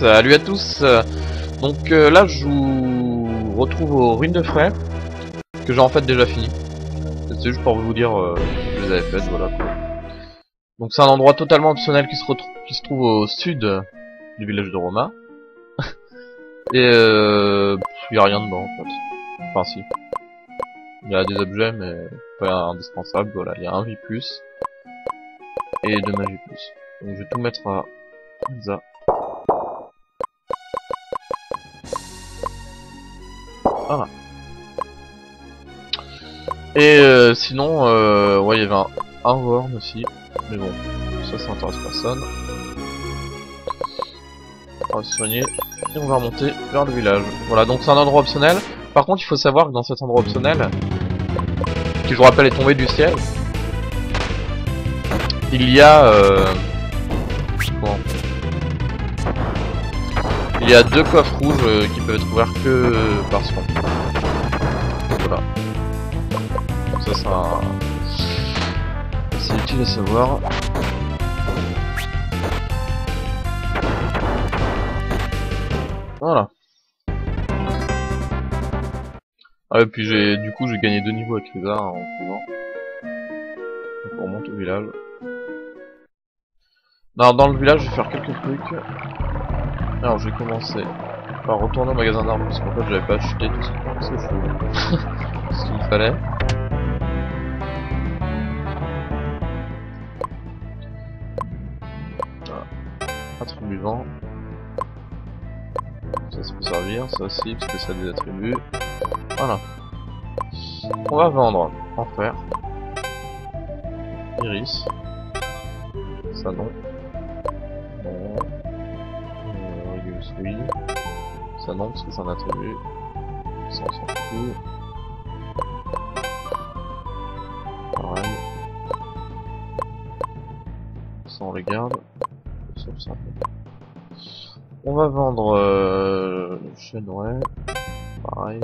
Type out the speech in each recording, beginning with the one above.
Salut à tous. Donc là je vous retrouve aux ruines de Frey, que j'ai en fait déjà fini. C'est juste pour vous dire que je les avais faites, voilà. Donc c'est un endroit totalement optionnel qui se trouve au sud du village de Roma. Et il n'y a rien dedans en fait. Enfin si. Il y a des objets mais pas indispensables, voilà. Il y a un vie plus et 2 magie plus. Donc je vais tout mettre à Risa. Voilà. Et sinon, ouais, il y avait un worm aussi. Mais bon, ça intéresse personne. On va se soigner et on va remonter vers le village. Voilà, donc c'est un endroit optionnel. Par contre, il faut savoir que dans cet endroit optionnel, qui je vous rappelle est tombé du ciel, il y a... Il y a 2 coffres rouges qui peuvent être ouverts que par soin. Voilà. Donc ça c'est un... C'est utile à savoir. Voilà. Ah et puis du coup j'ai gagné 2 niveaux avec Risa en courant. Donc on remonte au village. Non, dans le village je vais faire quelques trucs. Alors je vais commencer par retourner au magasin d'armes parce qu'en fait j'avais pas acheté tout ce qu'il me fallait. Voilà. Attribut vent. Ça, ça peut servir, ça aussi, parce que ça a des attributs. Voilà. On va vendre. Enfer. Iris. Ça non. Bon. Oui, ça non parce que c'est un attribut, ça on s'en fout. Pareil, ça on les garde, sauf ça. On va vendre le chêne, pareil.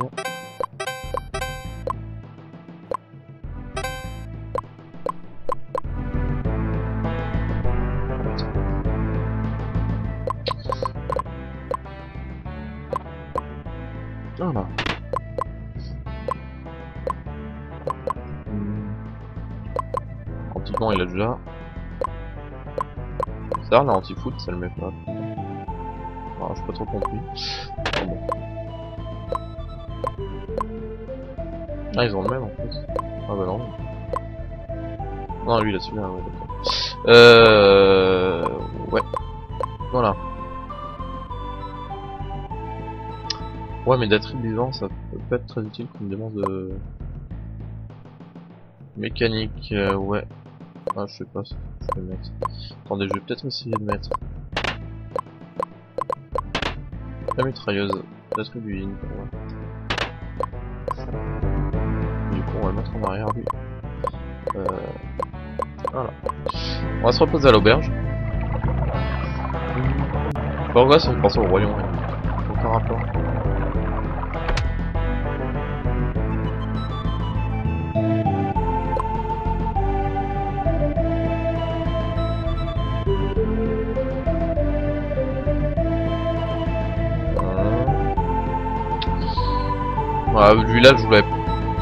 Voilà. Anti-vent il a déjà. C'est bizarre là, anti-foot ça le met pas. Alors j'ai pas trop compris. Ah, bon. Ah ils ont le même en plus. Ah bah non. Non lui il a celui-là, ouais d'accord. Ouais. Voilà. Ouais mais d'attribuant ça peut pas être très utile qu'on me demande de... Mécanique, ouais. Ah je sais pas ce que je vais mettre. Attendez, je vais peut-être essayer de mettre... La mitrailleuse, d'attribuer une, ouais. Du coup on va le mettre en arrière lui. Voilà. On va se reposer à l'auberge. Pourquoi ça me pense au royaume, ouais. Aucun rapport. Voilà, le village je vous l'avais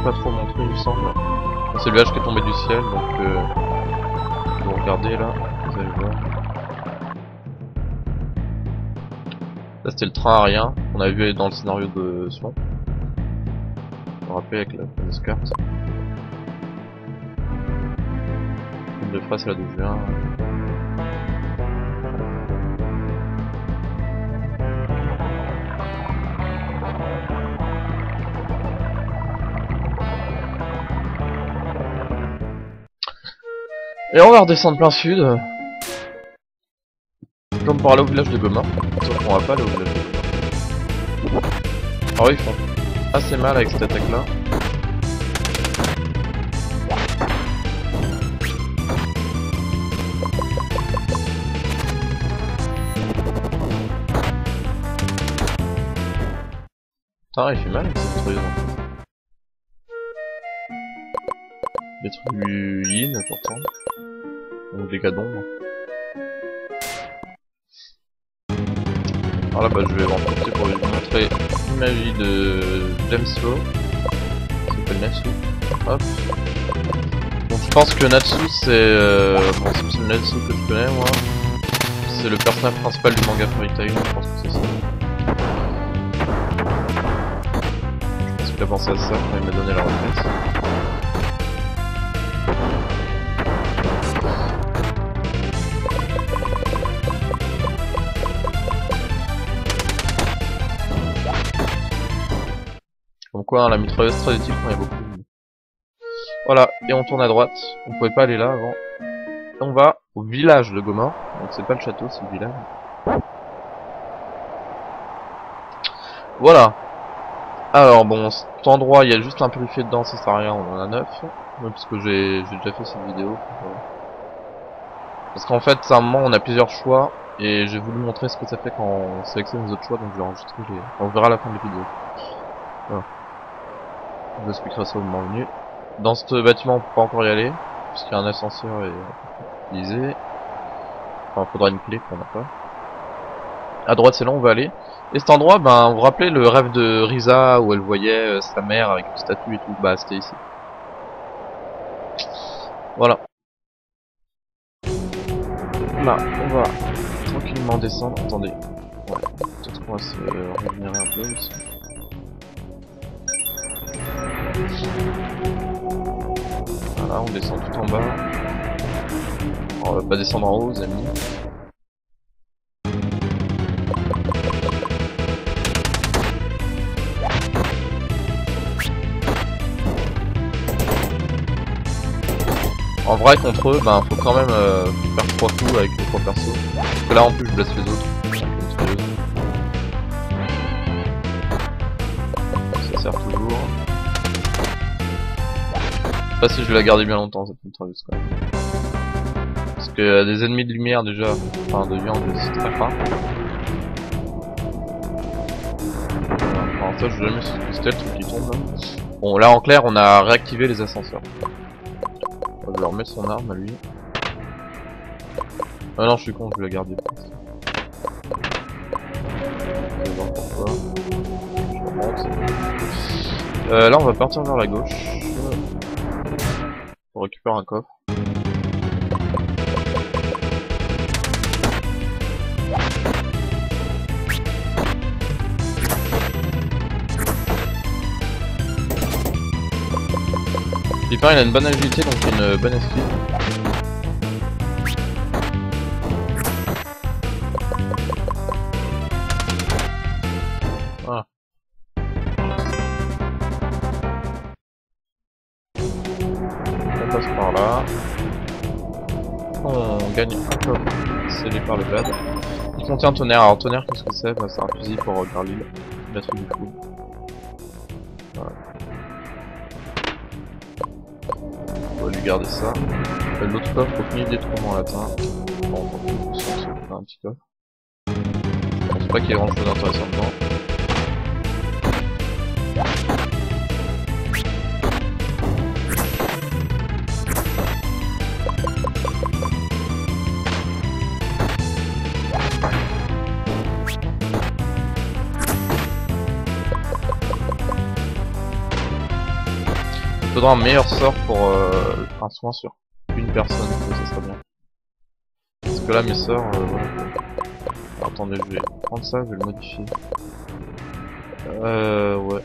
pas trop montré il me semble. C'est le village qui est tombé du ciel donc vous regardez là, vous allez voir. Là c'était le train aérien qu'on a vu dans le scénario de Sion. Je me rappelle avec la fameuse carte. Une de face à la d'où je viens. Et on va redescendre plein sud. Comme pour aller au village de Gomorrhe. Sauf qu'on va pas aller au village de Gomorrhe. Ah oui, ils font assez mal avec cette attaque là. Putain, il fait mal avec cette truie. Des trucs yin pourtant. Donc des cas d'ombre. Alors là, bah, je vais en profiter pour vous montrer une magie de Jamesflow. Ça s'appelle Natsu. Hop. Donc, je pense que Natsu, c'est. Bon, c'est le Natsu que je connais, moi. C'est le personnage principal du manga Fairy Tail, je pense que c'est ça. Je pense qu'il a pensé à ça quand il m'a donné la réponse. Comme quoi, hein, la mitrailleuse très utile quand il y a beaucoup de... Voilà, et on tourne à droite. On pouvait pas aller là avant. Et on va au village de Gomorrhe. Donc c'est pas le château, c'est le village. Voilà. Alors bon, cet endroit, il y a juste un purifié dedans, ça sert à rien, on en a 9. Même parce que j'ai déjà fait cette vidéo. Parce qu'en fait, à un moment, on a plusieurs choix. Et j'ai voulu montrer ce que ça fait quand on sélectionne les autres choix. Donc je vais enregistrer les... On verra à la fin de la vidéo. Voilà. Je vous expliquerai ça au moment venu. Dans ce bâtiment, on peut pas encore y aller. Parce qu'il y a un ascenseur et... Utilisé. Enfin, faudra une clé qu'on n'a pas. À droite, c'est là où on va aller. Et cet endroit, ben, vous vous rappelez le rêve de Risa où elle voyait sa mère avec une statue et tout. Bah, c'était ici. Voilà. Là, on va tranquillement descendre. Attendez. Ouais. Peut-être qu'on va se revenir un peu aussi. Voilà, on descend tout en bas. On va pas descendre en haut, les amis. En vrai, contre eux, ben faut quand même faire 3 coups avec les 3 persos. Parce que là, en plus, je blesse les autres. Ça sert toujours. Je sais pas si je vais la garder bien longtemps, cette mitrailleuse quand même. Parce que des ennemis de lumière déjà, enfin de viande, c'est très rare. En fait, je vais jamais c'était le truc qui tombe. Bon, là en clair, on a réactivé les ascenseurs. On va remettre son arme à lui. Ah non, je suis con, je vais la garder. Je vais voir pourquoi. Je remonte. Là, on va partir vers la gauche. On récupère un coffre. Pipin il a une bonne agilité donc il a une bonne esquive. Voilà. On passe par là. On gagne un coffre scellé par le blade. Il contient un tonnerre. Alors tonnerre qu'est-ce que c'est? Bah, c'est un fusil pour Garlil. La truc du coup. Voilà. On va lui garder ça. L'autre coffre, au milieu des trous en latin. Bon, on va un petit coffre. Je pense pas qu'il y ait grand chose d'intéressant dedans. Il faudra un meilleur sort pour un soin sur une personne, ça serait bien. Parce que là mes sorts, voilà. Alors, attendez, je vais prendre ça, je vais le modifier. Ouais.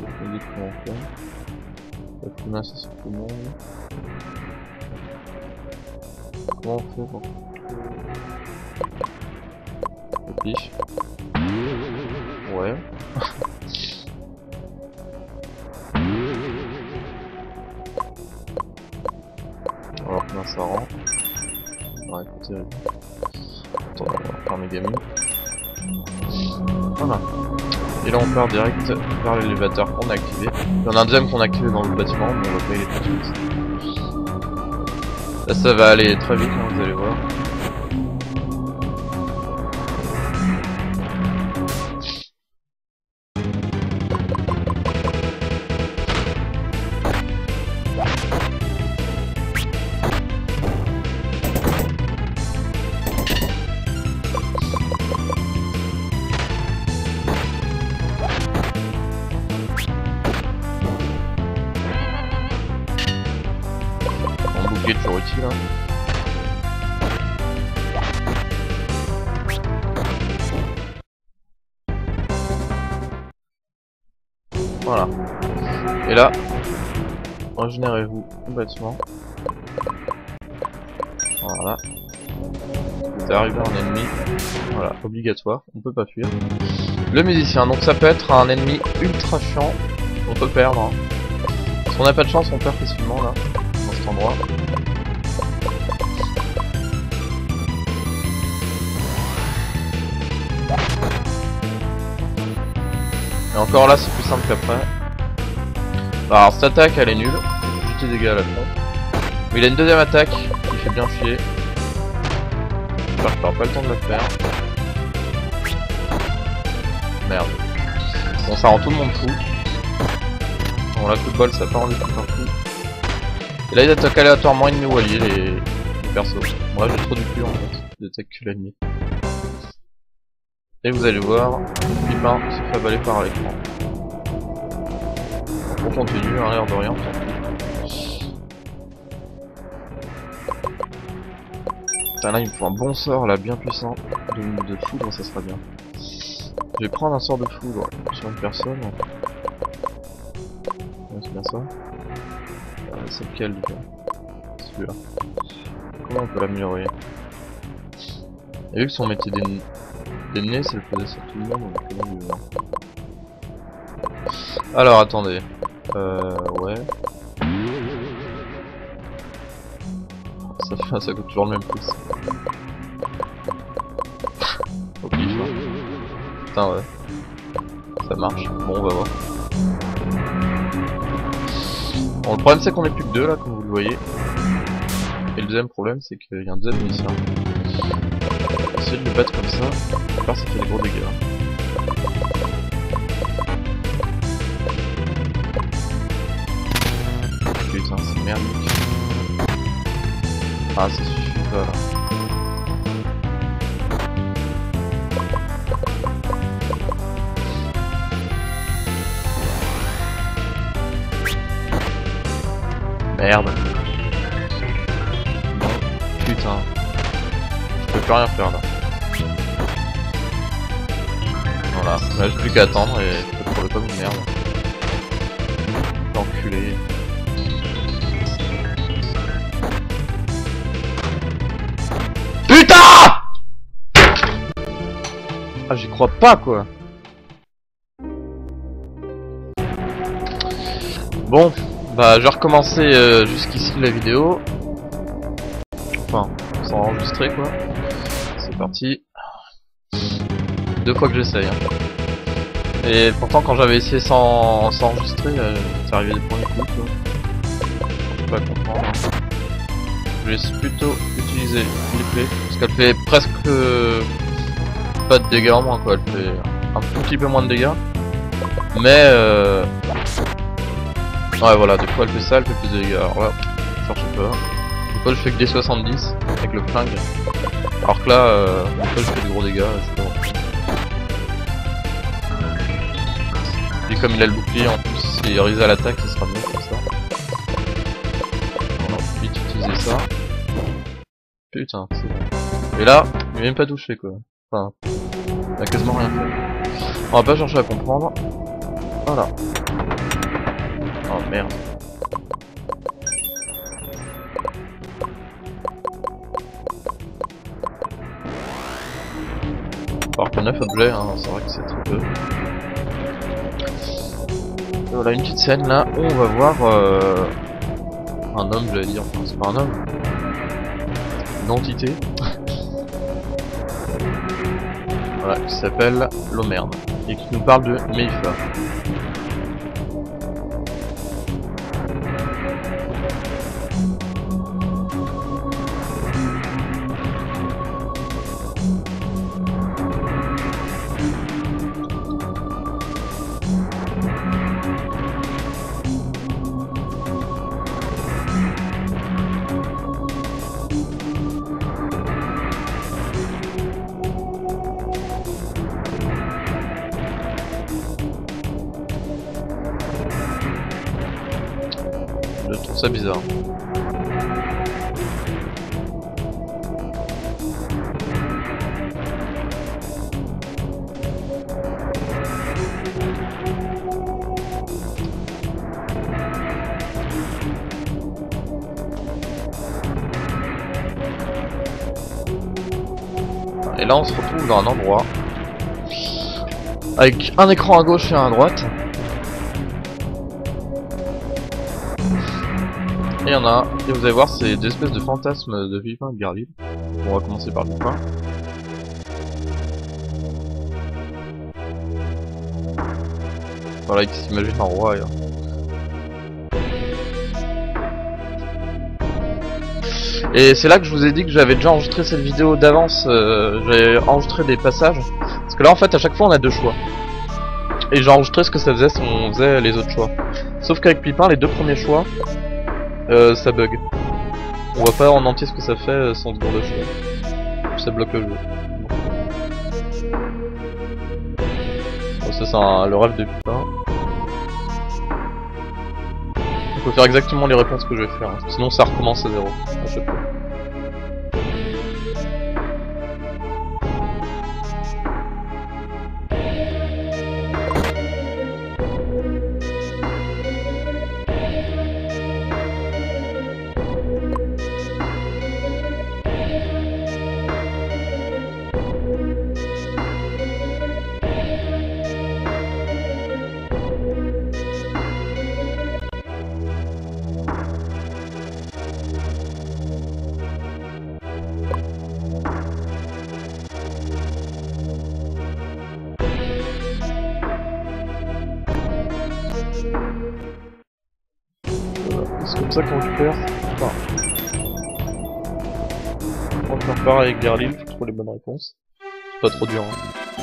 Je me dis comment on fait. La foule c'est sur tout le monde. Comment on fait pour... Le piche. Ouais. Alors combien ça rend? Ouais, c'est terrible. Attends, on va faire mes gamins. Voilà. Et là on part direct vers l'élévateur qu'on a activé. Il y en a un deuxième qu'on a activé dans le bâtiment, mais on va payer les petits. Là ça va aller très vite, hein, vous allez voir. est toujours utile. Hein. Voilà. Et là, régénérez-vous complètement. Voilà. Vous arrivez en ennemi. Voilà, obligatoire. On peut pas fuir. Le musicien, donc ça peut être un ennemi ultra chiant. On peut perdre. Hein. Si on n'a pas de chance, on perd facilement là, dans cet endroit. Et encore là, c'est plus simple qu'après. Alors cette attaque, elle est nulle. J'ai des dégâts à la pompe. Mais il a une deuxième attaque qui fait bien chier. J'espère que j'aurai pas le temps de la faire. Merde. Bon, ça rend tout le monde fou. Bon, la coup de bol, ça part en équipe d'un coup. Et là, ils attaquent aléatoirement ennemis ou alliés, les persos. Bon, là, j'ai trop du cul en fait. Ils attaquent que l'ennemi. Et vous allez voir, Pipin se fait avaler par l'écran. On continue, hein, l'air de rien. Putain, là, il me faut un bon sort, là, bien puissant. De foudre, ça sera bien. Je vais prendre un sort de foudre sur une personne. Ouais, c'est bien ça. C'est lequel, du coup ? Celui-là. Comment on peut l'améliorer ? Et vu que son métier d'ennemi, c'est le poser sur tout le monde, donc on peut l'améliorer. Alors, attendez. Ouais. Ça coûte toujours le même pouce. Au pif, hein. Putain, ouais. Ça marche. Bon, on va voir. Bon, le problème, c'est qu'on est plus que deux, là, comme vous le voyez. Et le deuxième problème, c'est qu'il y a un deuxième musicien. Essayez de le battre comme ça. À part, ça fait des gros dégâts. Putain, c'est merdique. Ah, ça suffit pas là. Merde. Non, putain. Je peux plus rien faire là. Voilà, là j'ai plus qu'à attendre et je peux trouver comme une merde. Enculé. Ah, j'y crois pas quoi! Bon, bah je vais recommencer jusqu'ici la vidéo. Enfin, sans enregistrer quoi. C'est parti. Deux fois que j'essaye. Hein. Et pourtant, quand j'avais essayé sans enregistrer, c'est arrivé des premiers coups quoi. Je peux pas comprendre. Je laisse plutôt utiliser l'épée, parce qu'elle fait presque. Pas de dégâts en moins quoi, elle fait un tout petit peu moins de dégâts, mais ouais voilà, des fois elle fait ça, elle fait plus de dégâts. Alors là, je cherche pas, des fois je fais que des 70 avec le flingue, alors que là, des fois je fais de gros dégâts, c'est bon. Et comme il a le bouclier en plus, si Risa l'attaque, ce sera mieux comme ça. On va vite utiliser ça. Putain, c'est bon. Et là, il est même pas touché quoi. Enfin, il a quasiment rien fait. On va pas chercher à comprendre. Voilà. Oh merde. Alors que 9 objets, hein, c'est vrai que c'est très peu. Et voilà une petite scène là où on va voir un homme, j'allais dire, enfin c'est pas un homme. Une entité. Voilà, qui s'appelle Lomerne et qui nous parle de Meifa. Je trouve ça bizarre. Et là on se retrouve dans un endroit avec un écran à gauche et un à droite. Et il y en a un, et vous allez voir, c'est des espèces de fantasmes de Pipin et de Garly. On va commencer par Pipin. Voilà, qui s'imagine en roi là. Et c'est là que je vous ai dit que j'avais déjà enregistré cette vidéo d'avance, j'ai enregistré des passages. Parce que là en fait à chaque fois on a deux choix. Et j'ai enregistré ce que ça faisait si on faisait les autres choix. Sauf qu'avec Pipin, les deux premiers choix, ça bug. On voit pas en entier ce que ça fait sans seconde de choix. Ça bloque le jeu. Bon, ça c'est le rêve de Pipin. Il faut faire exactement les réponses que je vais faire, hein. Sinon ça recommence à zéro à chaque fois. C'est comme ça qu'on récupère. Enfin, on va faire pareil avec Garlil, je trouve les bonnes réponses. C'est pas trop dur, hein.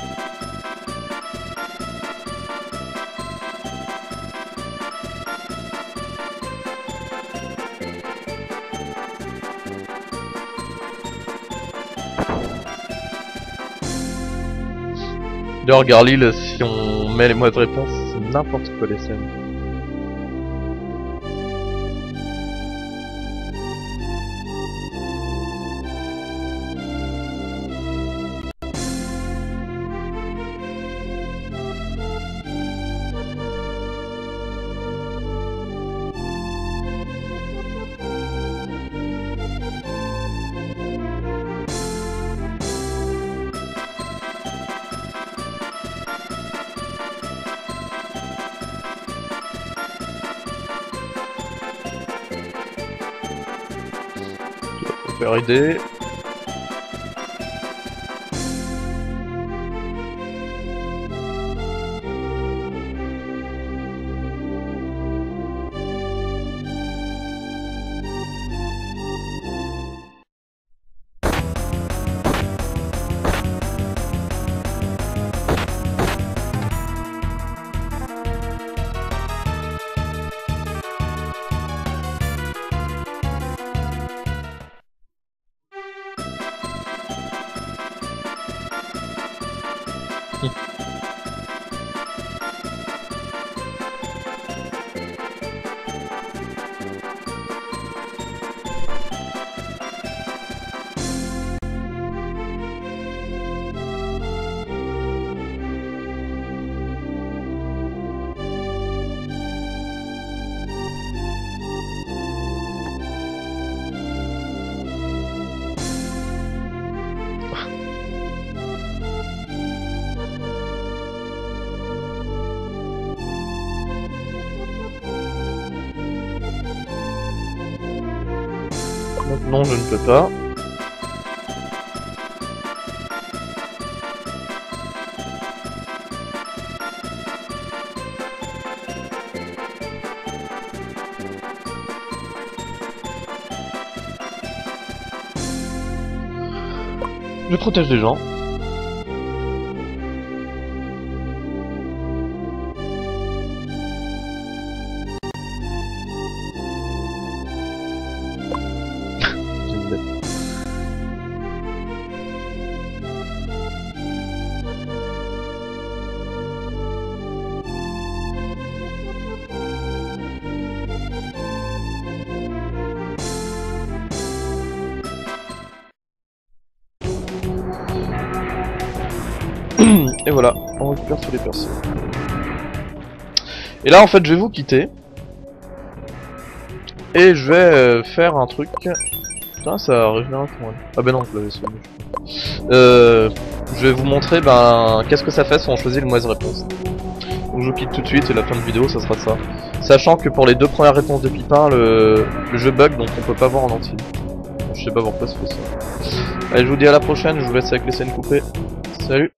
D'ailleurs, Garlil, si on met les mauvaises réponses, c'est n'importe quoi les scènes. Faire aider. Non, je ne peux pas. Je protège les gens. Et voilà, on récupère tous les persos. Et là en fait je vais vous quitter. Et je vais faire un truc Putain, ça revient un coin. Ah ben non, je l'avais soigné. Je vais vous montrer qu'est-ce que ça fait si on choisit le mauvaise réponse. Donc je vous quitte tout de suite et la fin de vidéo ça sera ça. Sachant que pour les deux premières réponses de Pipin, le jeu bug donc on peut pas voir en entier. Je sais pas pourquoi c'est fait ça. Allez, je vous dis à la prochaine, je vous laisse avec les scènes coupées. Salut.